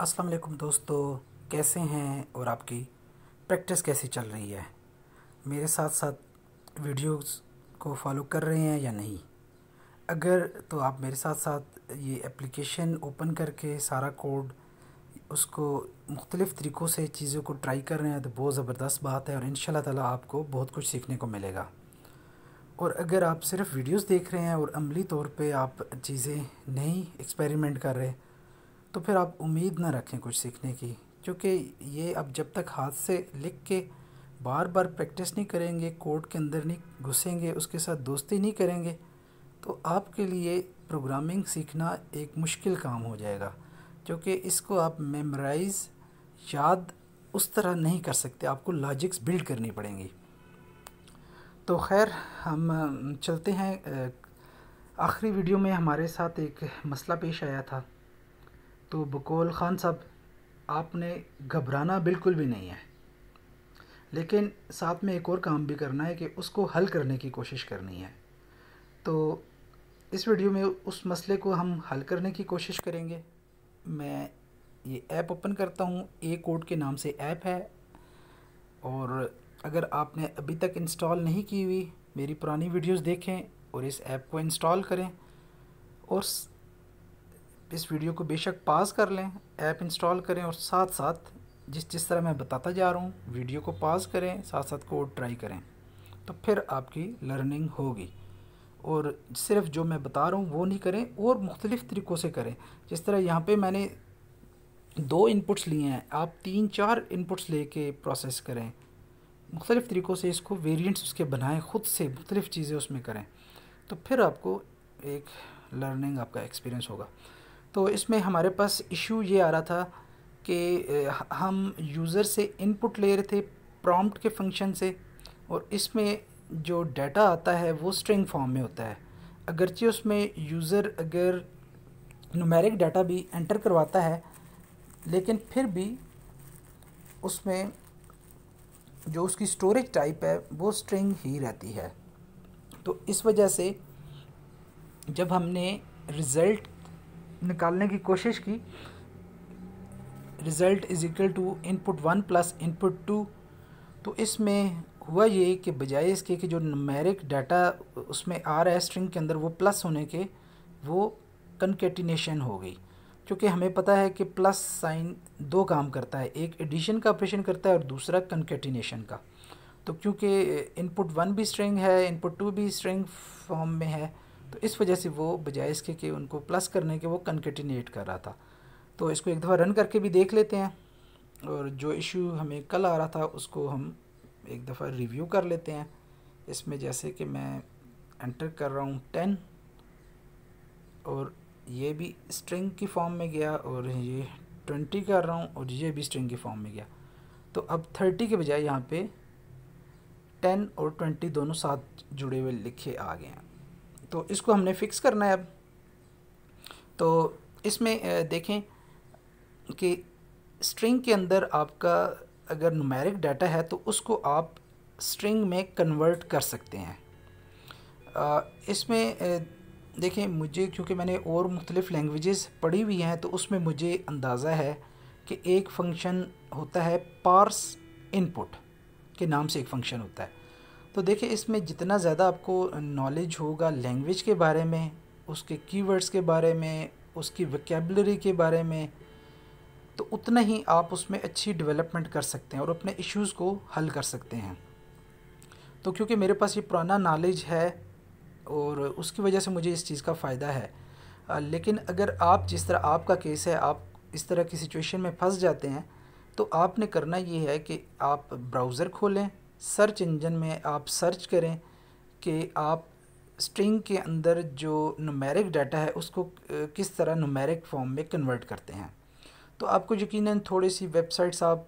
अस्सलाम वालेकुम दोस्तों, कैसे हैं और आपकी प्रैक्टिस कैसी चल रही है। मेरे साथ साथ वीडियोस को फॉलो कर रहे हैं या नहीं। अगर तो आप मेरे साथ साथ ये एप्लीकेशन ओपन करके सारा कोड उसको मुख्तलिफ़ तरीक़ों से चीज़ों को ट्राई कर रहे हैं तो बहुत ज़बरदस्त बात है और इंशाल्लाह ताला आपको बहुत कुछ सीखने को मिलेगा। और अगर आप सिर्फ वीडियोस देख रहे हैं और अमली तौर पे आप चीज़ें नहीं एक्सपेरिमेंट कर रहे तो फिर आप उम्मीद ना रखें कुछ सीखने की, क्योंकि ये आप जब तक हाथ से लिख के बार बार प्रैक्टिस नहीं करेंगे, कोड के अंदर नहीं घुसेंगे, उसके साथ दोस्ती नहीं करेंगे तो आपके लिए प्रोग्रामिंग सीखना एक मुश्किल काम हो जाएगा, क्योंकि इसको आप मेमोराइज़ याद उस तरह नहीं कर सकते, आपको लॉजिक्स बिल्ड करनी पड़ेंगी। तो खैर हम चलते हैं। आखिरी वीडियो में हमारे साथ एक मसला पेश आया था, तो बकौल ख़ान साहब आपने घबराना बिल्कुल भी नहीं है, लेकिन साथ में एक और काम भी करना है कि उसको हल करने की कोशिश करनी है। तो इस वीडियो में उस मसले को हम हल करने की कोशिश करेंगे। मैं ये ऐप ओपन करता हूँ, ए कोड के नाम से ऐप है, और अगर आपने अभी तक इंस्टॉल नहीं की हुई मेरी पुरानी वीडियोस देखें और इस ऐप को इंस्टॉल करें और इस वीडियो को बेशक पास कर लें, ऐप इंस्टॉल करें और साथ साथ जिस तरह मैं बताता जा रहा हूँ वीडियो को पास करें, साथ साथ कोड ट्राई करें, तो फिर आपकी लर्निंग होगी। और सिर्फ जो मैं बता रहा हूँ वो नहीं करें और मुख्तलिफ़ तरीक़ों से करें। जिस तरह यहाँ पर मैंने 2 इनपुट्स लिए हैं, आप 3-4 इनपुट्स ले कर प्रोसेस करें, मुख्तलिफ़ तरीक़ों से इसको वेरिएंट्स उसके बनाएं, ख़ुद से मुख्तलिफ़ चीज़ें उसमें करें, तो फिर आपको एक लर्निंग आपका एक्सपीरियंस होगा। तो इसमें हमारे पास इशू ये आ रहा था कि हम यूज़र से इनपुट ले रहे थे प्रॉम्प्ट के फंक्शन से, और इसमें जो डाटा आता है वो स्ट्रिंग फॉर्म में होता है। अगरचे उसमें यूज़र अगर न्यूमेरिक डाटा भी एंटर करवाता है, लेकिन फिर भी उसमें जो उसकी स्टोरेज टाइप है वो स्ट्रिंग ही रहती है। तो इस वजह से जब हमने रिज़ल्ट निकालने की कोशिश की, result is equal to input 1 + input 2, तो इसमें हुआ ये कि बजाय इसके कि जो न्यूमेरिक डाटा उसमें आ रहा है स्ट्रिंग के अंदर वो प्लस होने के, वो कंकेटिनेशन हो गई। क्योंकि हमें पता है कि प्लस साइन 2 काम करता है, एक एडिशन का ऑपरेशन करता है और दूसरा कंकेटिनेशन का। तो क्योंकि input 1 भी स्ट्रिंग है, input 2 भी स्ट्रिंग फॉर्म में है, तो इस वजह से वो बजाय इसके कि उनको प्लस करने के वो कंकेटिनेट कर रहा था। तो इसको एक दफ़ा रन करके भी देख लेते हैं, और जो इशू हमें कल आ रहा था उसको हम एक दफ़ा रिव्यू कर लेते हैं। इसमें जैसे कि मैं एंटर कर रहा हूँ 10, और ये भी स्ट्रिंग की फॉर्म में गया, और ये 20 कर रहा हूँ और ये भी स्ट्रिंग की फॉर्म में गया। तो अब 30 के बजाय यहाँ पे 10 और 20 दोनों साथ जुड़े हुए लिखे आ गए हैं। तो इसको हमने फिक्स करना है अब। तो इसमें देखें कि स्ट्रिंग के अंदर आपका अगर न्यूमेरिक डाटा है तो उसको आप स्ट्रिंग में कन्वर्ट कर सकते हैं। इसमें देखें, मुझे क्योंकि मैंने और मुख्तलिफ़ लैंग्वेजेस पढ़ी हुई हैं तो उसमें मुझे अंदाज़ा है कि एक फ़ंक्शन होता है पार्स इनपुट के नाम से एक फ़ंक्शन होता है। तो देखें, इसमें जितना ज़्यादा आपको नॉलेज होगा लैंग्वेज के बारे में, उसके कीवर्ड्स के बारे में, उसकी वोकैबुलरी के बारे में, तो उतना ही आप उसमें अच्छी डेवलपमेंट कर सकते हैं और अपने इश्यूज़ को हल कर सकते हैं। तो क्योंकि मेरे पास ये पुराना नॉलेज है और उसकी वजह से मुझे इस चीज़ का फ़ायदा है। लेकिन अगर आप जिस तरह आपका केस है, आप इस तरह की सिचुएशन में फंस जाते हैं, तो आपने करना ये है कि आप ब्राउज़र खोलें, सर्च इंजन में आप सर्च करें कि आप स्ट्रिंग के अंदर जो न्यूमेरिक डाटा है उसको किस तरह न्यूमेरिक फॉर्म में कन्वर्ट करते हैं। तो आपको यकीनन थोड़ी सी वेबसाइट्स आप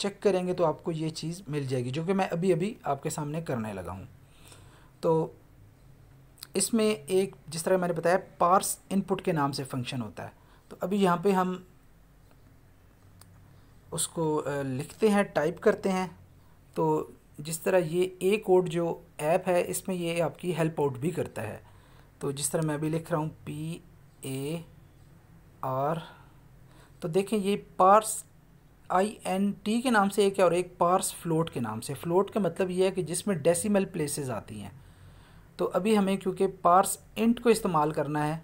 चेक करेंगे तो आपको ये चीज़ मिल जाएगी, जो कि मैं अभी अभी आपके सामने करने लगा हूँ। तो इसमें एक जिस तरह मैंने बताया पार्स इनपुट के नाम से फंक्शन होता है। तो अभी यहाँ पे हम उसको लिखते हैं, टाइप करते हैं। तो जिस तरह ये ए कोड जो ऐप है इसमें ये आपकी हेल्प आउट भी करता है। तो जिस तरह मैं अभी लिख रहा हूँ PAR, तो देखें ये पार्स int के नाम से एक है और एक पार्स फ्लोट के नाम से। फ्लोट का मतलब ये है कि जिसमें डेसिमल प्लेसेस आती हैं। तो अभी हमें क्योंकि पार्स इंट को इस्तेमाल करना है,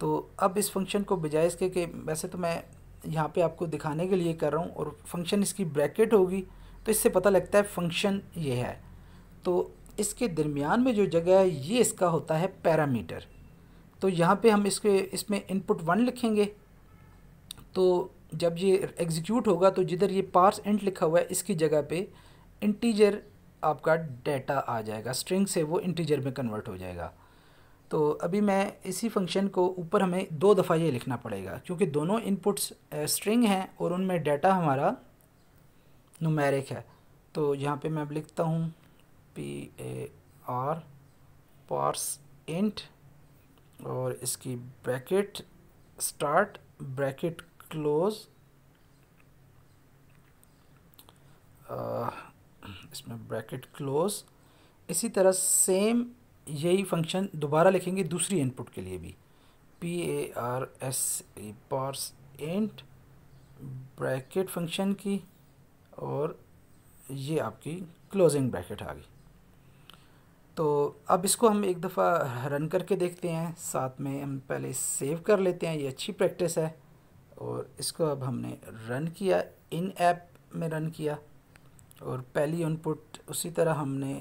तो अब इस फंक्शन को बजाय इसके कि वैसे तो मैं यहाँ पे आपको दिखाने के लिए कर रहा हूँ और फंक्शन इसकी ब्रैकेट होगी, तो इससे पता लगता है फंक्शन ये है। तो इसके दरमियान में जो जगह है ये इसका होता है पैरामीटर। तो यहाँ पे हम इसमें इनपुट 1 लिखेंगे। तो जब ये एग्जीक्यूट होगा तो जिधर ये पार्स इंट लिखा हुआ है इसकी जगह पे इंटीजर आपका डाटा आ जाएगा, स्ट्रिंग से वो इंटीजर में कन्वर्ट हो जाएगा। तो अभी मैं इसी फंक्शन को ऊपर हमें 2 दफ़ा ये लिखना पड़ेगा क्योंकि दोनों इनपुट्स स्ट्रिंग हैं और उनमें डाटा हमारा नुमेरिक है। तो यहाँ पे मैं लिखता हूँ par पार्स इंट और इसकी ब्रैकेट स्टार्ट ब्रैकेट क्लोज, इसमें ब्रैकेट क्लोज। इसी तरह सेम यही फंक्शन दोबारा लिखेंगे दूसरी इनपुट के लिए भी, पार्स इंट ब्रैकेट फंक्शन की और ये आपकी क्लोजिंग ब्रैकेट आ गई। तो अब इसको हम एक दफ़ा रन करके देखते हैं, साथ में हम पहले सेव कर लेते हैं, ये अच्छी प्रैक्टिस है। और इसको अब हमने रन किया, इन ऐप में रन किया और पहली इनपुट उसी तरह हमने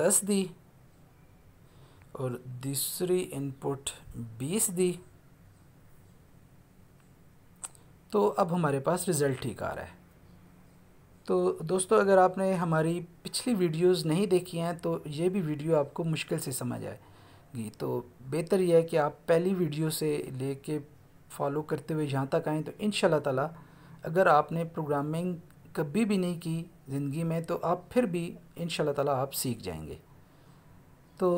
10 दी और दूसरी इनपुट 20 दी। तो अब हमारे पास रिज़ल्ट ठीक आ रहा है। तो दोस्तों, अगर आपने हमारी पिछली वीडियोस नहीं देखी हैं तो ये भी वीडियो आपको मुश्किल से समझ आएगी। तो बेहतर यह है कि आप पहली वीडियो से लेके फॉलो करते हुए यहाँ तक आएँ। तो इंशाल्लाह ताला अगर आपने प्रोग्रामिंग कभी भी नहीं की ज़िंदगी में तो आप फिर भी इंशाल्लाह ताला आप सीख जाएंगे। तो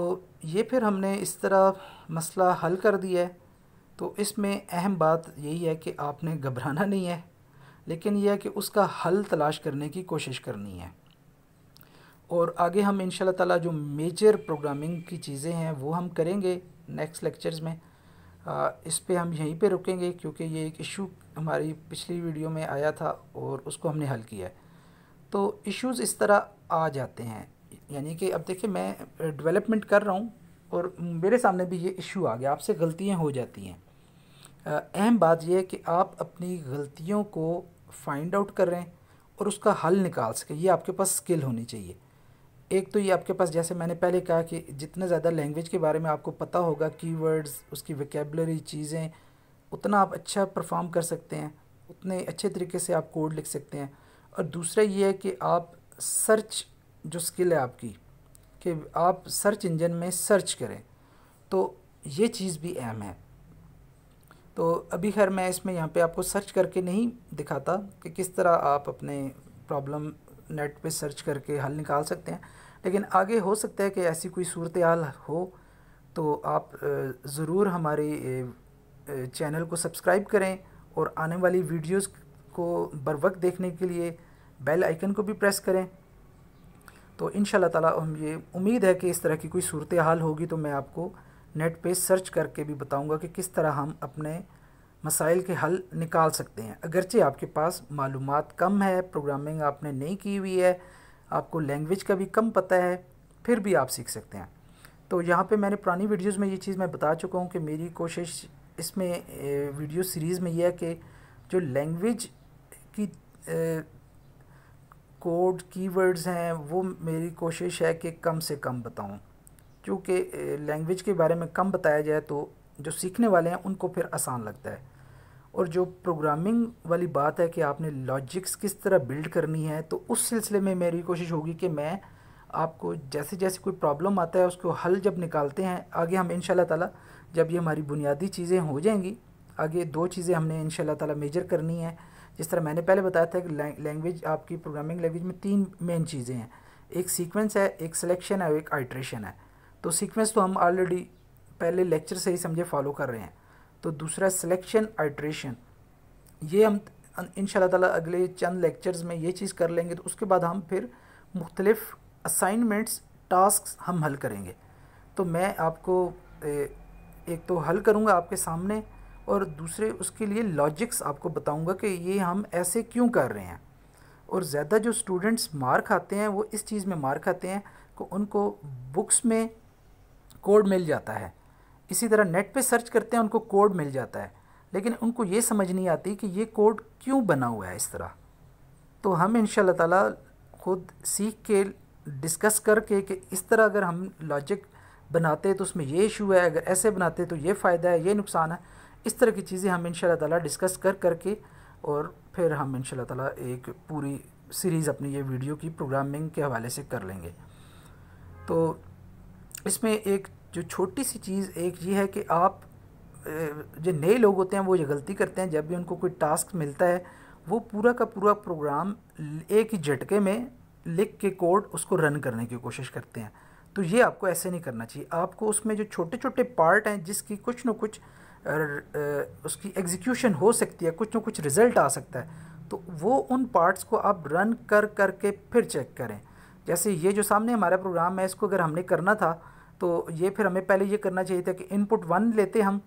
ये फिर हमने इस तरह मसला हल कर दिया है। तो इसमें अहम बात यही है कि आपने घबराना नहीं है, लेकिन यह है कि उसका हल तलाश करने की कोशिश करनी है। और आगे हम इंशाल्लाह ताला जो मेजर प्रोग्रामिंग की चीज़ें हैं वो हम करेंगे नेक्स्ट लेक्चर्स में। इस पे हम यहीं पे रुकेंगे क्योंकि ये एक इशू हमारी पिछली वीडियो में आया था और उसको हमने हल किया है। तो इश्यूज़ इस तरह आ जाते हैं, यानी कि अब देखिए मैं डेवलपमेंट कर रहा हूँ और मेरे सामने भी ये इशू आ गया, आपसे गलतियाँ हो जाती हैं। अहम बात यह है कि आप अपनी गलतियों को फाइंड आउट करें और उसका हल निकाल सकें, ये आपके पास स्किल होनी चाहिए। एक तो ये आपके पास, जैसे मैंने पहले कहा कि जितना ज़्यादा लैंग्वेज के बारे में आपको पता होगा, कीवर्ड्स, उसकी वोकैबुलरी, चीज़ें, उतना आप अच्छा परफॉर्म कर सकते हैं, उतने अच्छे तरीके से आप कोड लिख सकते हैं। और दूसरा ये है कि आप सर्च जो स्किल है आपकी, कि आप सर्च इंजन में सर्च करें, तो ये चीज़ भी अहम है। तो अभी खैर मैं इसमें यहाँ पे आपको सर्च करके नहीं दिखाता कि किस तरह आप अपने प्रॉब्लम नेट पे सर्च करके हल निकाल सकते हैं, लेकिन आगे हो सकता है कि ऐसी कोई सूरत हाल हो। तो आप ज़रूर हमारे चैनल को सब्सक्राइब करें और आने वाली वीडियोस को बर वक्त देखने के लिए बेल आइकन को भी प्रेस करें। तो इंशाल्लाह ताला हम ये उम्मीद है कि इस तरह की कोई सूरत हाल होगी तो मैं आपको नेट पे सर्च करके भी बताऊंगा कि किस तरह हम अपने मसाइल के हल निकाल सकते हैं। अगरचे आपके पास मालूमात कम है, प्रोग्रामिंग आपने नहीं की हुई है, आपको लैंग्वेज का भी कम पता है, फिर भी आप सीख सकते हैं। तो यहाँ पे मैंने पुरानी वीडियोस में ये चीज़ मैं बता चुका हूँ कि मेरी कोशिश इसमें वीडियो सीरीज़ में यह है कि जो लैंग्वेज की कोड कीवर्ड्स हैं वो मेरी कोशिश है कि कम से कम बताऊँ, क्योंकि लैंग्वेज के बारे में कम बताया जाए तो जो सीखने वाले हैं उनको फिर आसान लगता है। और जो प्रोग्रामिंग वाली बात है कि आपने लॉजिक्स किस तरह बिल्ड करनी है, तो उस सिलसिले में मेरी कोशिश होगी कि मैं आपको जैसे जैसे कोई प्रॉब्लम आता है उसको हल जब निकालते हैं आगे हम इंशाल्लाह ताला, जब ये हमारी बुनियादी चीज़ें हो जाएंगी, आगे 2 चीज़ें हमने इंशाल्लाह ताला मेजर करनी है। जिस तरह मैंने पहले बताया था कि लैंग्वेज आपकी प्रोग्रामिंग लैंग्वेज में 3 मेन चीज़ें हैं, एक सीक्वेंस है, एक सिलेक्शन है और एक आइट्रेशन है। तो सीक्वेंस तो हम ऑलरेडी पहले लेक्चर से ही समझे फॉलो कर रहे हैं। तो दूसरा सिलेक्शन आइट्रेशन, ये हम इंशाल्लाह ताला अगले चंद लेक्चर्स में ये चीज़ कर लेंगे। तो उसके बाद हम फिर मुख्तलिफ़ असाइनमेंट्स टास्क हम हल करेंगे। तो मैं आपको एक तो हल करूँगा आपके सामने और दूसरे उसके लिए लॉजिक्स आपको बताऊंगा कि ये हम ऐसे क्यों कर रहे हैं। और ज़्यादा जो स्टूडेंट्स मार खाते हैं वो इस चीज़ में मार खाते हैं कि उनको बुक्स में कोड मिल जाता है, इसी तरह नेट पे सर्च करते हैं उनको कोड मिल जाता है, लेकिन उनको ये समझ नहीं आती कि ये कोड क्यों बना हुआ है इस तरह। तो हम इंशाल्लाह ताला खुद सीख के डिस्कस करके कि इस तरह अगर हम लॉजिक बनाते तो उसमें ये इशू है, अगर ऐसे बनाते तो ये फ़ायदा है, ये नुकसान है, इस तरह की चीज़ें हम इंशाल्लाह ताला डिस्कस करके और फिर हम इंशाल्लाह ताला एक पूरी सीरीज़ अपनी ये वीडियो की प्रोग्रामिंग के हवाले से कर लेंगे। तो इसमें एक जो छोटी सी चीज़ एक ये है कि आप जो नए लोग होते हैं वो ये गलती करते हैं, जब भी उनको कोई टास्क मिलता है वो पूरा का पूरा प्रोग्राम एक ही झटके में लिख के कोड उसको रन करने की कोशिश करते हैं। तो ये आपको ऐसे नहीं करना चाहिए, आपको उसमें जो छोटे छोटे पार्ट हैं जिसकी कुछ ना कुछ उसकी एग्जीक्यूशन हो सकती है, कुछ ना कुछ रिज़ल्ट आ सकता है, तो वो उन पार्ट्स को आप रन करके फिर चेक करें। जैसे ये जो सामने हमारा प्रोग्राम है इसको अगर हमने करना था तो ये फिर हमें पहले ये करना चाहिए था कि इनपुट 1 लेते हम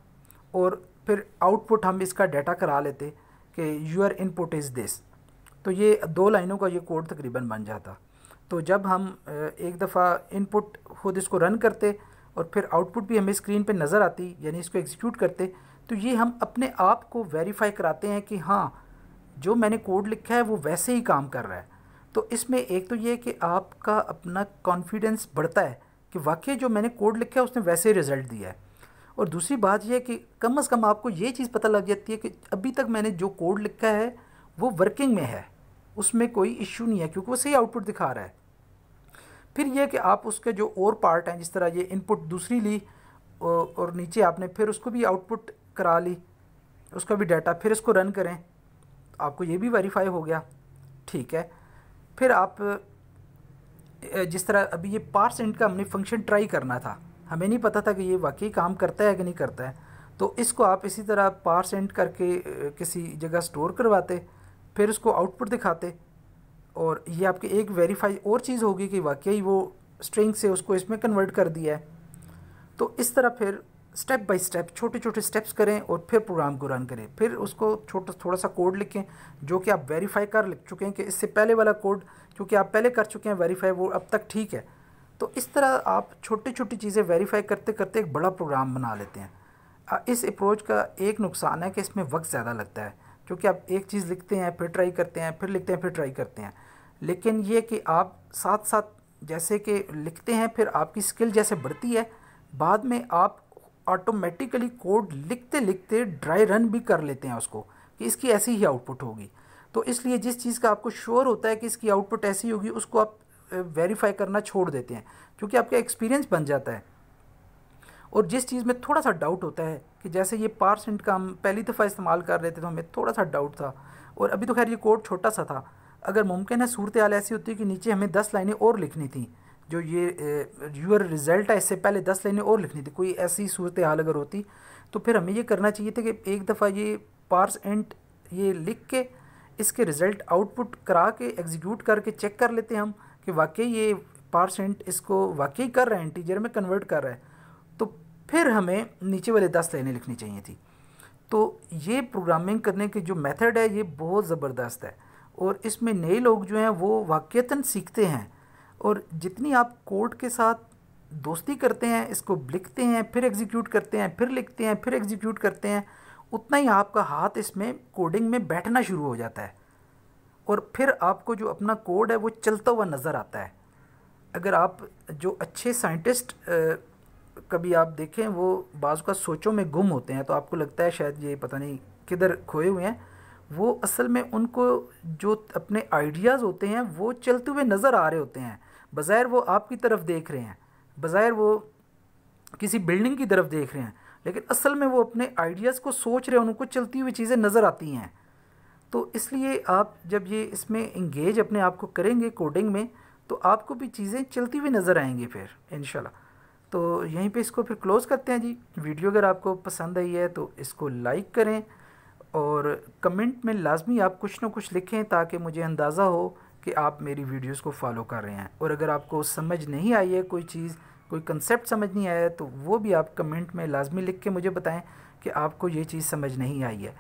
और फिर आउटपुट हम इसका डाटा करा लेते कि योर इनपुट इज़ दिस, तो ये 2 लाइनों का ये कोड तकरीबन बन जाता। तो जब हम एक दफ़ा इनपुट खुद इसको रन करते और फिर आउटपुट भी हमें स्क्रीन पे नज़र आती, यानी इसको एग्जीक्यूट करते, तो ये हम अपने आप को वेरीफाई कराते हैं कि हाँ जो मैंने कोड लिखा है वो वैसे ही काम कर रहा है। तो इसमें एक तो ये कि आपका अपना कॉन्फिडेंस बढ़ता है कि वाकई जो मैंने कोड लिखा है उसने वैसे ही रिज़ल्ट दिया है। और दूसरी बात यह कि कम से कम आपको ये चीज़ पता लग जाती है कि अभी तक मैंने जो कोड लिखा है वो वर्किंग में है, उसमें कोई इश्यू नहीं है क्योंकि वो सही आउटपुट दिखा रहा है। फिर यह कि आप उसके जो और पार्ट हैं, जिस तरह ये इनपुट दूसरी ली और नीचे आपने फिर उसको भी आउटपुट करा ली, उसका भी डाटा, फिर इसको रन करें, आपको ये भी वेरीफाई हो गया, ठीक है। फिर आप जिस तरह अभी ये पार्स इंट का हमने फंक्शन ट्राई करना था, हमें नहीं पता था कि ये वाकई काम करता है कि नहीं करता है, तो इसको आप इसी तरह पार्स इंट करके किसी जगह स्टोर करवाते, फिर उसको आउटपुट दिखाते, और ये आपके एक वेरीफाई और चीज़ होगी कि वाकई वो स्ट्रिंग से उसको इसमें कन्वर्ट कर दिया है। तो इस तरह फिर स्टेप बाय स्टेप छोटे छोटे स्टेप्स करें और फिर प्रोग्राम को रन करें, फिर उसको छोटा थोड़ा सा कोड लिखें जो कि आप वेरीफाई कर लिख चुके हैं कि इससे पहले वाला कोड क्योंकि आप पहले कर चुके हैं वेरीफाई, वो अब तक ठीक है। तो इस तरह आप छोटी छोटी चीज़ें वेरीफाई करते करते एक बड़ा प्रोग्राम बना लेते हैं। इस अप्रोच का एक नुकसान है कि इसमें वक्त ज़्यादा लगता है क्योंकि आप एक चीज़ लिखते हैं फिर ट्राई करते हैं, फिर लिखते हैं फिर ट्राई करते हैं। लेकिन ये कि आप साथ साथ जैसे कि लिखते हैं फिर आपकी स्किल जैसे बढ़ती है, बाद में आप ऑटोमेटिकली कोड लिखते लिखते ड्राई रन भी कर लेते हैं उसको कि इसकी ऐसी ही आउटपुट होगी। तो इसलिए जिस चीज़ का आपको श्योर होता है कि इसकी आउटपुट ऐसी होगी उसको आप वेरीफाई करना छोड़ देते हैं क्योंकि आपका एक्सपीरियंस बन जाता है। और जिस चीज़ में थोड़ा सा डाउट होता है कि जैसे ये पार्स इंट का हम पहली दफ़ा इस्तेमाल कर रहे थे तो हमें थोड़ा सा डाउट था, और अभी तो खैर ये कोड छोटा सा था, अगर मुमकिन है सूरत हाल ऐसी होती है कि नीचे हमें 10 लाइनें और लिखनी थी, जो ये यूर रिज़ल्ट है इससे पहले 10 लाइनें और लिखनी थी, कोई ऐसी सूरत हाल अगर होती तो फिर हमें ये करना चाहिए था कि एक दफ़ा ये पार्स इंट ये लिख के इसके रिज़ल्ट आउटपुट करा के एग्जीक्यूट करके चेक कर लेते हम कि वाकई ये पार्स इंट इसको वाकई कर रहा है, इंटीजर में कन्वर्ट कर रहा है, तो फिर हमें नीचे वाले 10 लाइनें लिखनी चाहिए थी। तो ये प्रोग्रामिंग करने के जो मेथड है ये बहुत ज़बरदस्त है और इसमें नए लोग जो हैं वो वाकईतन सीखते हैं। और जितनी आप कोड के साथ दोस्ती करते हैं, इसको लिखते हैं फिर एग्जीक्यूट करते हैं फिर लिखते हैं फिर एग्जीक्यूट करते हैं, उतना ही आपका हाथ इसमें कोडिंग में बैठना शुरू हो जाता है और फिर आपको जो अपना कोड है वो चलता हुआ नज़र आता है। अगर आप जो अच्छे साइंटिस्ट कभी आप देखें वो बाज़ का सोचों में गुम होते हैं तो आपको लगता है शायद ये पता नहीं किधर खोए हुए हैं, वो असल में उनको जो अपने आइडियाज़ होते हैं वो चलते हुए नज़र आ रहे होते हैं, बज़ाहिर वो आपकी तरफ़ देख रहे हैं, बज़ाहिर वो किसी बिल्डिंग की तरफ देख रहे हैं, लेकिन असल में वो अपने आइडियाज़ को सोच रहे हैं, उनको चलती हुई चीज़ें नज़र आती हैं। तो इसलिए आप जब ये इसमें इंगेज अपने आप को करेंगे कोडिंग में तो आपको भी चीज़ें चलती हुई नज़र आएंगी फिर इंशाल्लाह। तो यहीं पे इसको फिर क्लोज़ करते हैं जी। वीडियो अगर आपको पसंद आई है तो इसको लाइक करें और कमेंट में लाजमी आप कुछ ना कुछ लिखें ताकि मुझे अंदाज़ा हो कि आप मेरी वीडियोस को फॉलो कर रहे हैं। और अगर आपको समझ नहीं आई है कोई चीज़, कोई कंसेप्ट समझ नहीं आया है तो वो भी आप कमेंट में लाजमी लिख के मुझे बताएं कि आपको ये चीज़ समझ नहीं आई है।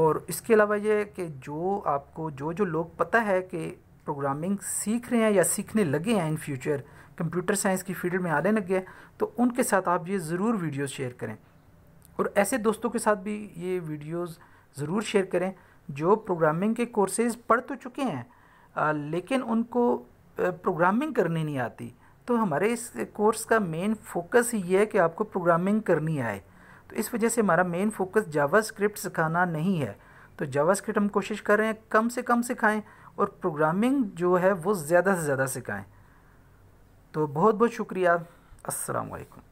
और इसके अलावा ये कि जो आपको जो लोग पता है कि प्रोग्रामिंग सीख रहे हैं या सीखने लगे हैं, इन फ्यूचर कंप्यूटर साइंस की फील्ड में आने लगे हैं, तो उनके साथ आप ये ज़रूर वीडियोस शेयर करें। और ऐसे दोस्तों के साथ भी ये वीडियोस ज़रूर शेयर करें जो प्रोग्रामिंग के कोर्सेज़ पढ़ तो चुके हैं लेकिन उनको प्रोग्रामिंग करनी नहीं आती। तो हमारे इस कोर्स का मेन फोकस ये है कि आपको प्रोग्रामिंग करनी आए, तो इस वजह से हमारा मेन फोकस जावास्क्रिप्ट सिखाना नहीं है। तो जावास्क्रिप्ट हम कोशिश कर रहे हैं कम से कम सिखाएं और प्रोग्रामिंग जो है वो ज़्यादा से ज़्यादा सिखाएं। तो बहुत बहुत शुक्रिया। अस्सलाम वालेकुम।